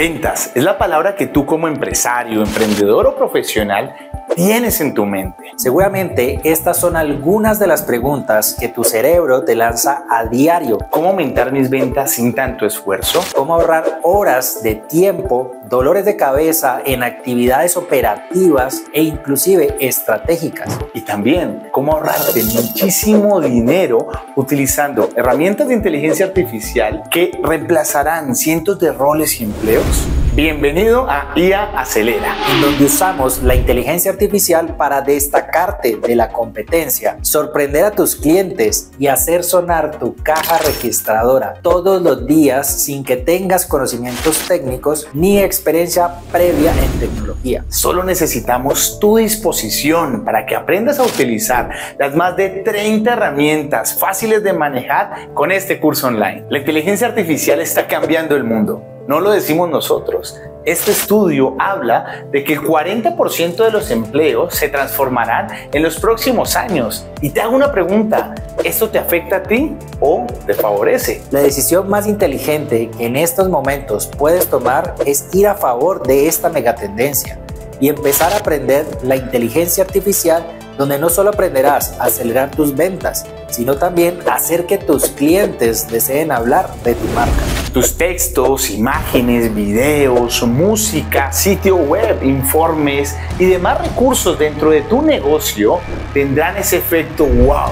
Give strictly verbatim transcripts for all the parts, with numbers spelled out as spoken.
Ventas es la palabra que tú como empresario, emprendedor o profesional tienes en tu mente. Seguramente estas son algunas de las preguntas que tu cerebro te lanza a diario. ¿Cómo aumentar mis ventas sin tanto esfuerzo? ¿Cómo ahorrar horas de tiempo, dolores de cabeza en actividades operativas e inclusive estratégicas? Y también, ¿cómo ahorrarte muchísimo dinero utilizando herramientas de inteligencia artificial que reemplazarán cientos de roles y empleos? Bienvenido a I A Acelera, en donde usamos la inteligencia artificial para destacarte de la competencia, sorprender a tus clientes y hacer sonar tu caja registradora todos los días sin que tengas conocimientos técnicos ni experiencia previa en tecnología. Solo necesitamos tu disposición para que aprendas a utilizar las más de treinta herramientas fáciles de manejar con este curso online. La inteligencia artificial está cambiando el mundo. No lo decimos nosotros. Este estudio habla de que el cuarenta por ciento de los empleos se transformarán en los próximos años. Y te hago una pregunta, ¿esto te afecta a ti o te favorece? La decisión más inteligente que en estos momentos puedes tomar es ir a favor de esta megatendencia y empezar a aprender la inteligencia artificial, donde no solo aprenderás a acelerar tus ventas, sino también hacer que tus clientes deseen hablar de tu marca. Tus textos, imágenes, videos, música, sitio web, informes y demás recursos dentro de tu negocio tendrán ese efecto wow,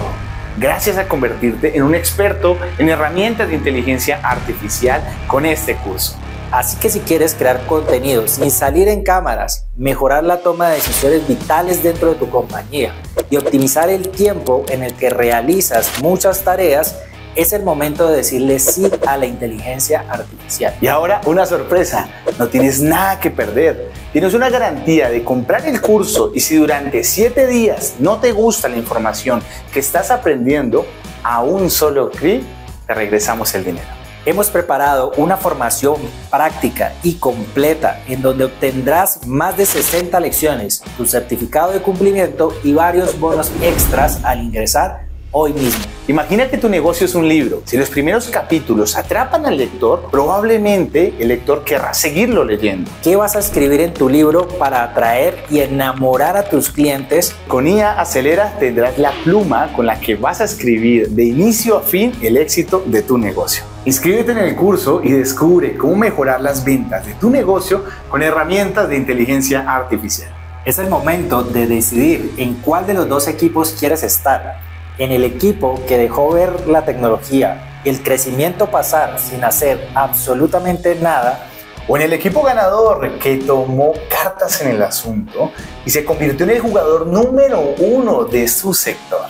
gracias a convertirte en un experto en herramientas de inteligencia artificial con este curso. Así que si quieres crear contenido sin salir en cámaras, mejorar la toma de decisiones vitales dentro de tu compañía y optimizar el tiempo en el que realizas muchas tareas, es el momento de decirle sí a la inteligencia artificial. Y ahora una sorpresa, no tienes nada que perder. Tienes una garantía de comprar el curso y si durante siete días no te gusta la información que estás aprendiendo, a un solo clic te regresamos el dinero. Hemos preparado una formación práctica y completa en donde obtendrás más de sesenta lecciones, tu certificado de cumplimiento y varios bonos extras al ingresar hoy mismo. Imagina que tu negocio es un libro. Si los primeros capítulos atrapan al lector, probablemente el lector querrá seguirlo leyendo. ¿Qué vas a escribir en tu libro para atraer y enamorar a tus clientes? Con I A Acelera tendrás la pluma con la que vas a escribir de inicio a fin el éxito de tu negocio. Inscríbete en el curso y descubre cómo mejorar las ventas de tu negocio con herramientas de inteligencia artificial. Es el momento de decidir en cuál de los dos equipos quieres estar. En el equipo que dejó ver la tecnología, el crecimiento pasar sin hacer absolutamente nada, o en el equipo ganador que tomó cartas en el asunto y se convirtió en el jugador número uno de su sector.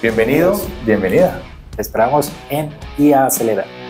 Bienvenido, bienvenida. Te esperamos en I A Acelera.